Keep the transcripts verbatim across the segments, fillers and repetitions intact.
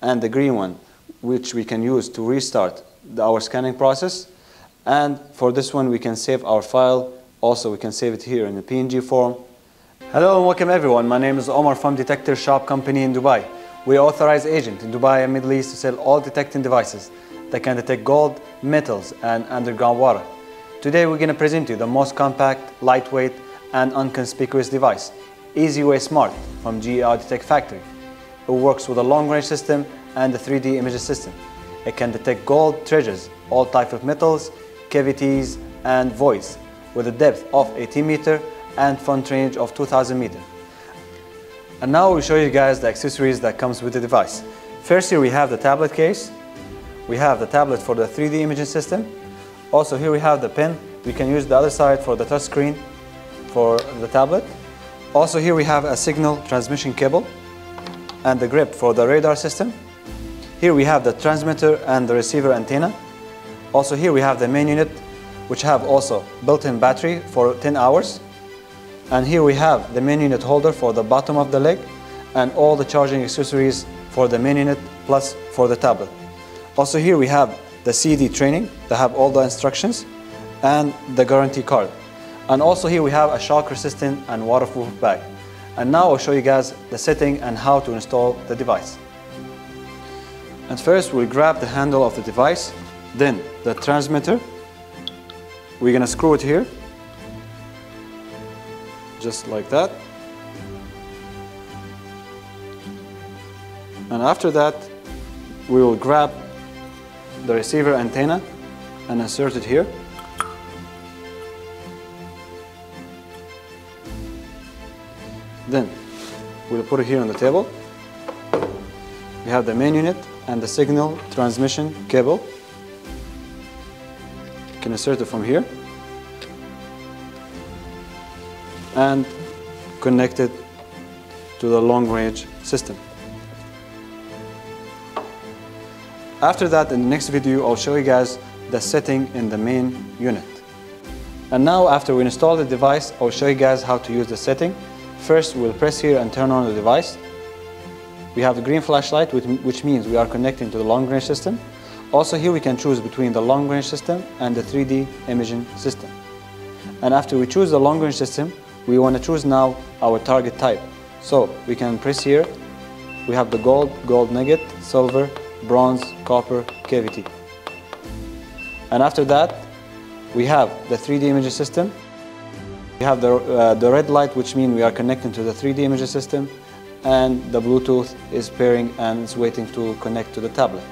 and the green one, which we can use to restart the, our scanning process. And for this one, we can save our file. Also, we can save it here in the P N G form. Hello and welcome everyone. My name is Omar from Detector Shop company in Dubai. We are authorized agent in Dubai and Middle East to sell all detecting devices that can detect gold, metals, and underground water. Today, we're going to present to you the most compact, lightweight, and unconspicuous device, EASY WAY SMART from G E R Detect factory. It works with a long-range system and a three D imaging system. It can detect gold, treasures, all types of metals, cavities, and voids, with a depth of eighteen meters and front range of two thousand meters. And now we'll show you guys the accessories that comes with the device. First, here we have the tablet case. We have the tablet for the three D imaging system. Also, here we have the pen. We can use the other side for the touch screen for the tablet. Also, here we have a signal transmission cable and the grip for the radar system. Here we have the transmitter and the receiver antenna. Also, here we have the main unit, which have also built-in battery for ten hours. And here we have the main unit holder for the bottom of the leg and all the charging accessories for the main unit plus for the tablet. Also, here we have the C D training that have all the instructions and the guarantee card. And also here we have a shock resistant and waterproof bag. And now I'll show you guys the setting and how to install the device. And first we'll grab the handle of the device, then the transmitter. We're gonna screw it here, just like that. And after that, we will grab the receiver antenna and insert it here. Then we'll put it here on the table. We have the main unit and the signal transmission cable. You can insert it from here and connect it to the long-range system. After that, in the next video, I'll show you guys the setting in the main unit. And now, after we install the device, I'll show you guys how to use the setting. First, we'll press here and turn on the device. We have a green flashlight, which means we are connecting to the long-range system. Also here we can choose between the long-range system and the three D imaging system. And after we choose the long-range system, we want to choose now our target type. So we can press here. We have the gold, gold nugget, silver, bronze, copper, cavity. And after that, we have the three D imaging system. We have the, uh, the red light, which means we are connecting to the three D imaging system, and the Bluetooth is pairing and it's waiting to connect to the tablet.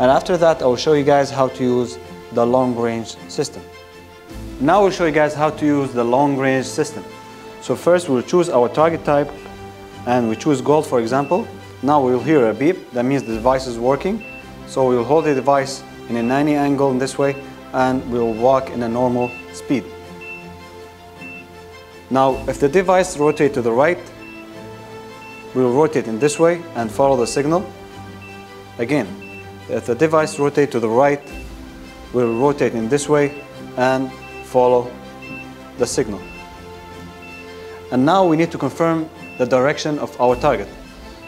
And after that, I'll show you guys how to use the long-range system. Now we'll show you guys how to use the long-range system. So first we'll choose our target type and we choose gold, for example. Now we'll hear a beep, that means the device is working. So we'll hold the device in a ninety angle in this way and we'll walk in a normal speed. Now, if the device rotates to the right, we'll rotate in this way and follow the signal. Again, if the device rotates to the right, we'll rotate in this way and follow the signal. And now we need to confirm the direction of our target.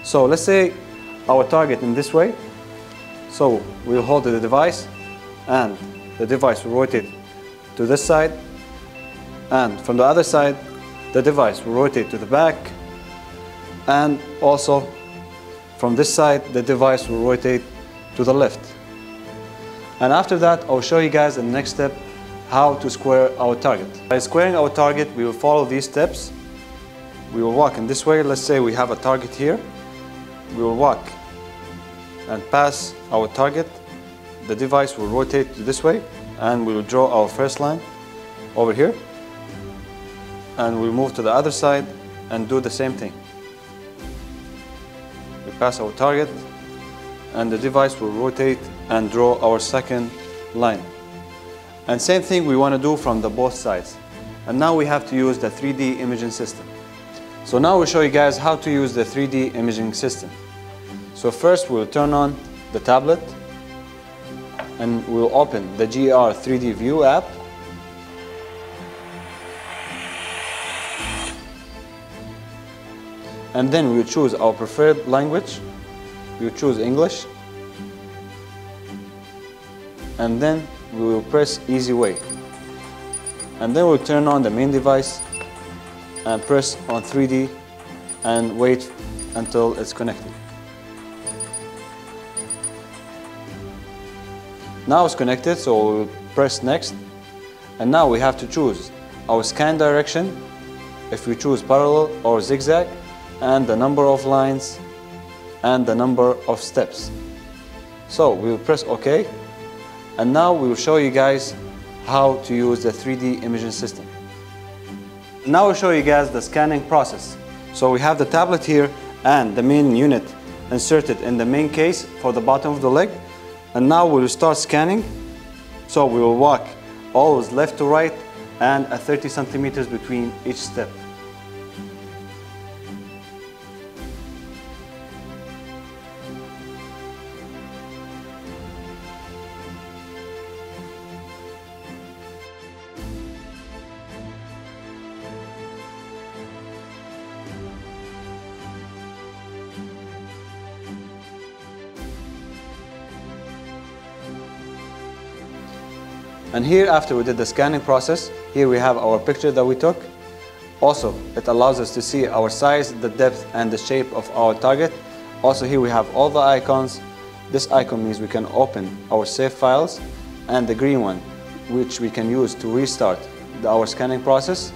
So let's say our target in this way. So we'll hold the device and the device will rotate to this side. And from the other side, the device will rotate to the back, and also from this side, the device will rotate to the left. And after that, I'll show you guys in the next step how to square our target. By squaring our target, we will follow these steps. We will walk in this way. Let's say we have a target here. We will walk and pass our target. The device will rotate to this way, and we will draw our first line over here. And we move to the other side and do the same thing. We pass our target and the device will rotate and draw our second line. And same thing we want to do from the both sides. And now we have to use the three D imaging system. So now we'll show you guys how to use the three D imaging system. So first we'll turn on the tablet and we'll open the G R three D View app. And then we choose our preferred language. you choose English, and then we will press Easy Way. And then we'll turn on the main device and press on three D and wait until it's connected. Now it's connected, so we'll press next. And now we have to choose our scan direction, if we choose parallel or zigzag, and the number of lines and the number of steps. So we'll press OK. And now we will show you guys how to use the three D imaging system. Now I'll show you guys the scanning process. So we have the tablet here and the main unit inserted in the main case for the bottom of the leg. And now we'll start scanning. So we will walk always left to right and at thirty centimeters between each step. And here, after we did the scanning process, here we have our picture that we took. Also, it allows us to see our size, the depth, and the shape of our target. Also, here we have all the icons. This icon means we can open our save files, and the green one, which we can use to restart our scanning process.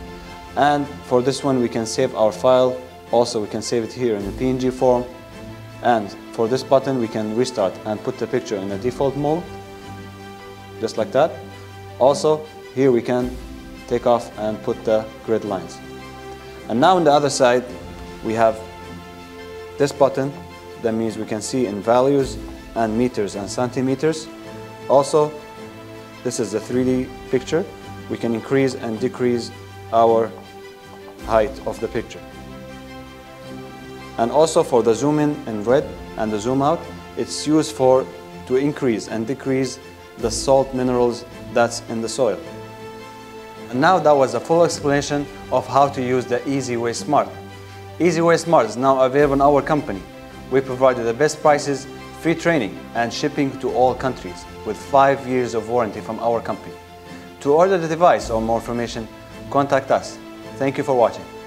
And for this one, we can save our file. Also, we can save it here in the P N G form. And for this button, we can restart and put the picture in the default mode, just like that. Also, here we can take off and put the grid lines. And now on the other side, we have this button. That means we can see in values and meters and centimeters. Also, this is the three D picture. We can increase and decrease our height of the picture. And also for the zoom in in red and the zoom out, it's used for to increase and decrease the salt minerals that's in the soil. And now that was a full explanation of how to use the Easy Way Smart. Easy Way Smart is now available in our company. We provide the best prices, free training, and shipping to all countries with five years of warranty from our company. To order the device or more information, contact us. Thank you for watching.